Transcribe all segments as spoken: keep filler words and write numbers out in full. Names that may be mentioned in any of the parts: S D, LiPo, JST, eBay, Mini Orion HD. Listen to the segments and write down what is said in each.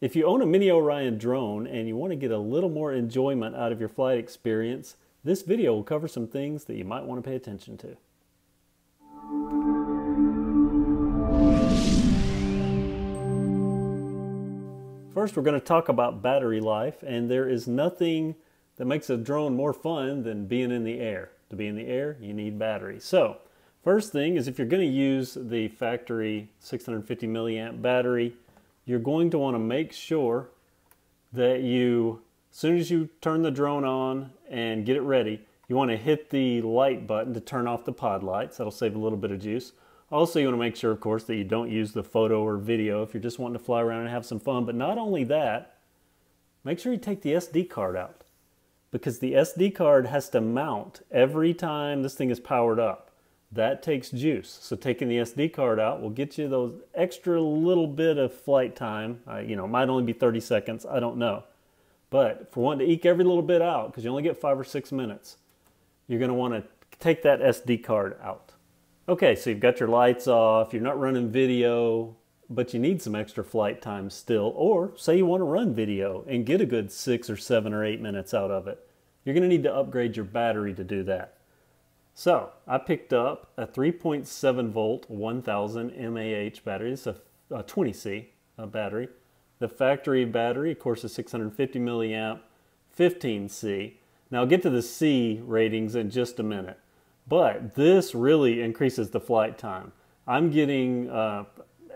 If you own a Mini Orion drone and you want to get a little more enjoyment out of your flight experience, this video will cover some things that you might want to pay attention to. First, we're going to talk about battery life, and there is nothing that makes a drone more fun than being in the air. To be in the air, you need battery. So, first thing is if you're going to use the factory six hundred fifty milliamp battery, you're going to want to make sure that you, as soon as you turn the drone on and get it ready, you want to hit the light button to turn off the pod lights. That'll save a little bit of juice. Also, you want to make sure, of course, that you don't use the photo or video if you're just wanting to fly around and have some fun. But not only that, make sure you take the S D card out, because the S D card has to mount every time this thing is powered up. That takes juice. So taking the S D card out will get you those extra little bit of flight time. Uh, you know, it might only be thirty seconds, I don't know. But for wanting to eke every little bit out, because you only get five or six minutes, you're gonna wanna take that S D card out. Okay, so you've got your lights off, you're not running video, but you need some extra flight time still, or say you wanna run video and get a good six or seven or eight minutes out of it. You're gonna need to upgrade your battery to do that. So, I picked up a three point seven volt one thousand M A H battery. It's a, a twenty C a battery. The factory battery, of course, is six hundred fifty milliamp, fifteen C. Now, I'll get to the C ratings in just a minute, but this really increases the flight time. I'm getting uh,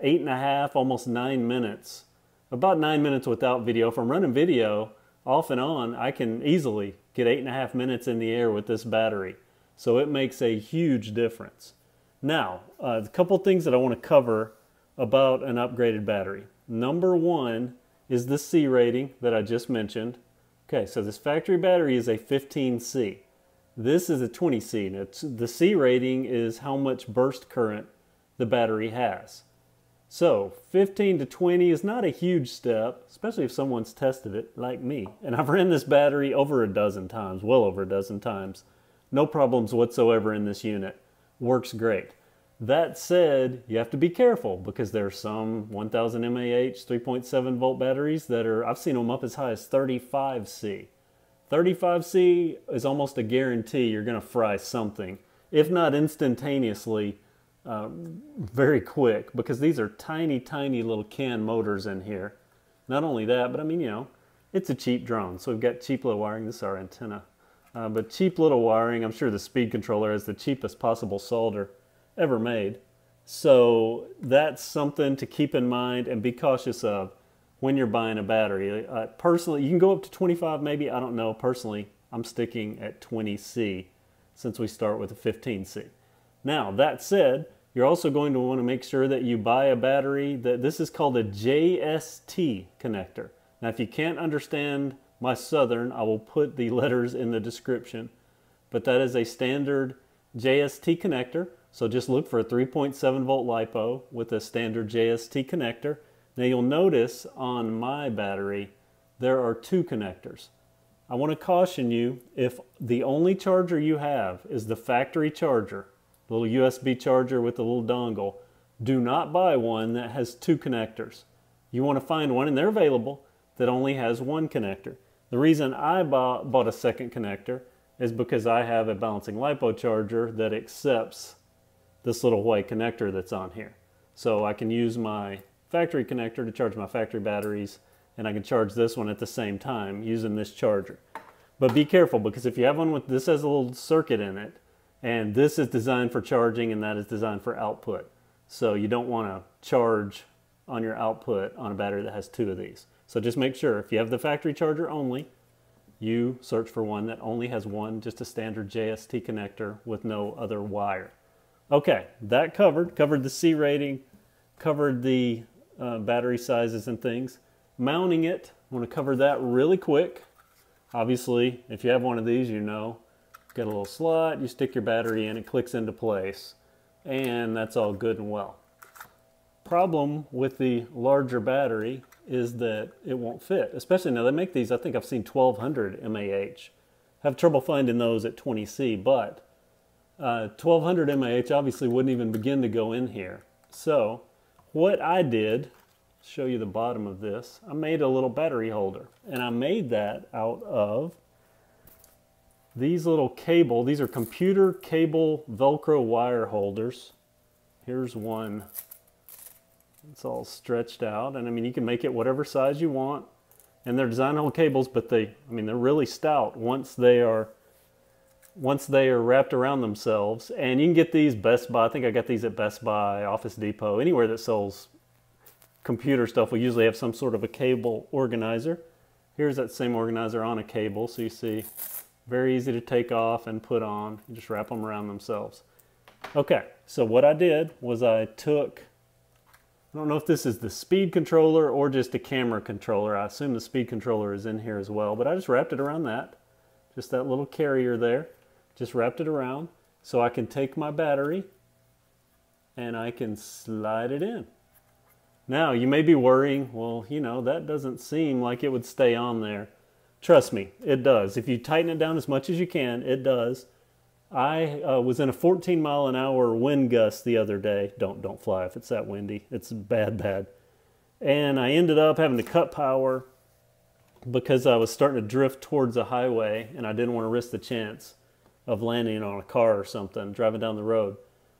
eight and a half, almost nine minutes, about nine minutes without video. If I'm running video off and on, I can easily get eight and a half minutes in the air with this battery. So it makes a huge difference. Now, uh, a couple things that I want to cover about an upgraded battery. Number one is the C rating that I just mentioned. Okay, so this factory battery is a fifteen C. This is a twenty C. Now, the C rating is how much burst current the battery has. So fifteen to twenty is not a huge step, especially if someone's tested it like me. And I've ran this battery over a dozen times, well over a dozen times. No problems whatsoever in this unit. Works great. That said, you have to be careful because there are some one thousand M A H three point seven volt batteries that are, I've seen them up as high as thirty-five C. thirty-five C is almost a guarantee you're gonna fry something, if not instantaneously, uh, very quick, because these are tiny, tiny little can motors in here. Not only that, but I mean, you know, it's a cheap drone. So we've got cheap little wiring. This is our antenna. Uh, but cheap little wiring. I'm sure the speed controller has the cheapest possible solder ever made. So that's something to keep in mind and be cautious of when you're buying a battery. Uh, personally, you can go up to twenty-five maybe, I don't know. Personally, I'm sticking at twenty C since we start with a fifteen C. Now, that said, you're also going to want to make sure that you buy a battery that this is called a J S T connector. Now, if you can't understand my Southern, I will put the letters in the description, but that is a standard J S T connector. So just look for a three point seven volt LiPo with a standard J S T connector. Now you'll notice on my battery, there are two connectors. I want to caution you, if the only charger you have is the factory charger, little U S B charger with a little dongle, do not buy one that has two connectors. You want to find one, and they're available, that only has one connector. The reason I bought, bought a second connector is because I have a balancing LiPo charger that accepts this little white connector that's on here. So I can use my factory connector to charge my factory batteries, and I can charge this one at the same time using this charger. But be careful, because if you have one with this has a little circuit in it, and this is designed for charging and that is designed for output. So you don't want to charge on your output on a battery that has two of these. So just make sure, if you have the factory charger only, you search for one that only has one, just a standard J S T connector with no other wire. Okay, that covered, covered the C rating, covered the uh, battery sizes and things. Mounting it, I'm gonna cover that really quick. Obviously, if you have one of these, you know, get a little slot, you stick your battery in, it clicks into place, and that's all good and well. Problem with the larger battery is that it won't fit, especially now they make these, I think I've seen twelve hundred M A H. Have trouble finding those at twenty C, but uh, twelve hundred M A H obviously wouldn't even begin to go in here. So what I did show you the bottom of this, I made a little battery holder, and I made that out of these little cable, these are computer cable Velcro wire holders. Here's one, it's all stretched out, and I mean you can make it whatever size you want, and they're design-hole cables, but they, I mean they're really stout once they are once they are wrapped around themselves. And you can get these Best Buy, I think I got these at Best Buy, Office Depot, anywhere that sells computer stuff will usually have some sort of a cable organizer. Here's that same organizer on a cable, so you see, very easy to take off and put on, you just wrap them around themselves. Okay, so what I did was I took, I don't know if this is the speed controller or just a camera controller, I assume the speed controller is in here as well, but I just wrapped it around that, just that little carrier there. Just wrapped it around so I can take my battery and I can slide it in. Now you may be worrying, well, you know, that doesn't seem like it would stay on there. Trust me, it does. If you tighten it down as much as you can, it does. I uh, was in a fourteen mile an hour wind gust the other day. Don't, don't fly if it's that windy. It's bad, bad. And I ended up having to cut power because I was starting to drift towards a highway and I didn't want to risk the chance of landing on a car or something, driving down the road.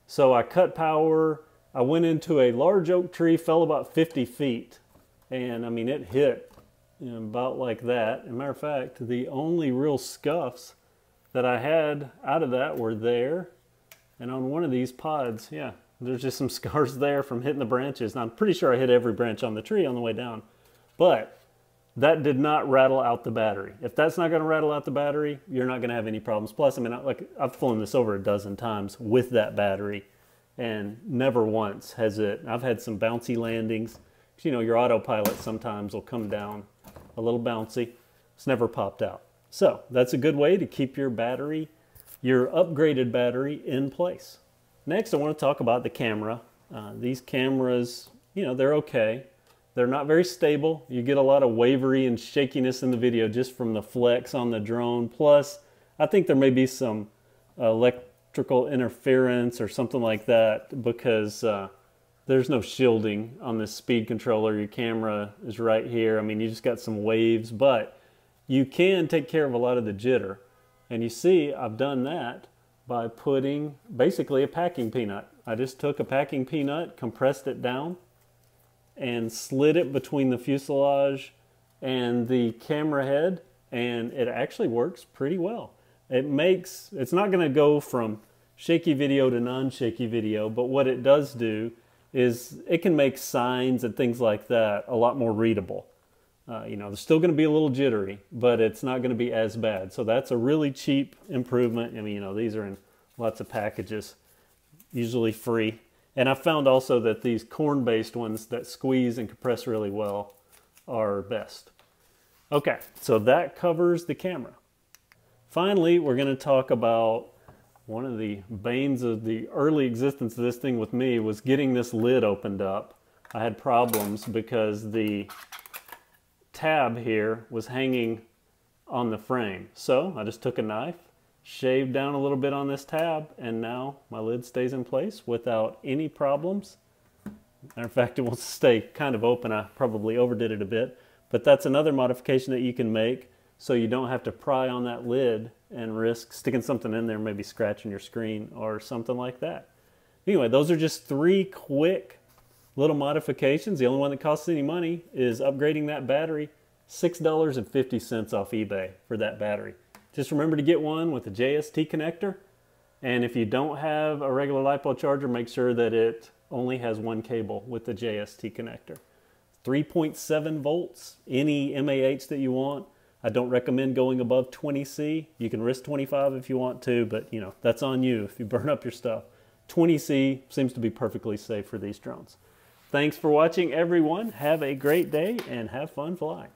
So I cut power, I went into a large oak tree, fell about fifty feet, and I mean it hit, you know, about like that. As a matter of fact, the only real scuffs that I had out of that were there, and on one of these pods, yeah, there's just some scars there from hitting the branches, and I'm pretty sure I hit every branch on the tree on the way down, but that did not rattle out the battery. If that's not going to rattle out the battery, you're not going to have any problems. Plus, I mean, like I've flown this over a dozen times with that battery, and never once has it. I've had some bouncy landings. You know, your autopilot sometimes will come down a little bouncy. It's never popped out. So that's a good way to keep your battery, your upgraded battery, in place. Next, I want to talk about the camera. Uh, these cameras, you know, they're okay. They're not very stable. You get a lot of wavery and shakiness in the video just from the flex on the drone. Plus, I think there may be some electrical interference or something like that because uh, there's no shielding on this speed controller. Your camera is right here. I mean, you just got some waves, but you can take care of a lot of the jitter. And you see, I've done that by putting basically a packing peanut. I just took a packing peanut, compressed it down, and slid it between the fuselage and the camera head, and it actually works pretty well. It makes, it's not going to go from shaky video to non-shaky video, but what it does do is it can make signs and things like that a lot more readable. Uh, you know, they're still going to be a little jittery, but it's not going to be as bad. So that's a really cheap improvement. I mean, you know, these are in lots of packages, usually free. And I found also that these corn-based ones that squeeze and compress really well are best. Okay, so that covers the camera. Finally, we're going to talk about one of the banes of the early existence of this thing with me was getting this lid opened up. I had problems because the tab here was hanging on the frame. So I just took a knife, shaved down a little bit on this tab, and now my lid stays in place without any problems. Matter of fact, it wants to stay kind of open. I probably overdid it a bit, but that's another modification that you can make so you don't have to pry on that lid and risk sticking something in there, maybe scratching your screen or something like that. Anyway, those are just three quick little modifications. The only one that costs any money is upgrading that battery. six dollars and fifty cents off eBay for that battery. Just remember to get one with a J S T connector, and if you don't have a regular LiPo charger, make sure that it only has one cable with the J S T connector. three point seven volts, any M A H that you want. I don't recommend going above twenty C. You can risk twenty-five if you want to, but you know, that's on you if you burn up your stuff. twenty C seems to be perfectly safe for these drones. Thanks for watching, everyone. Have a great day and have fun flying.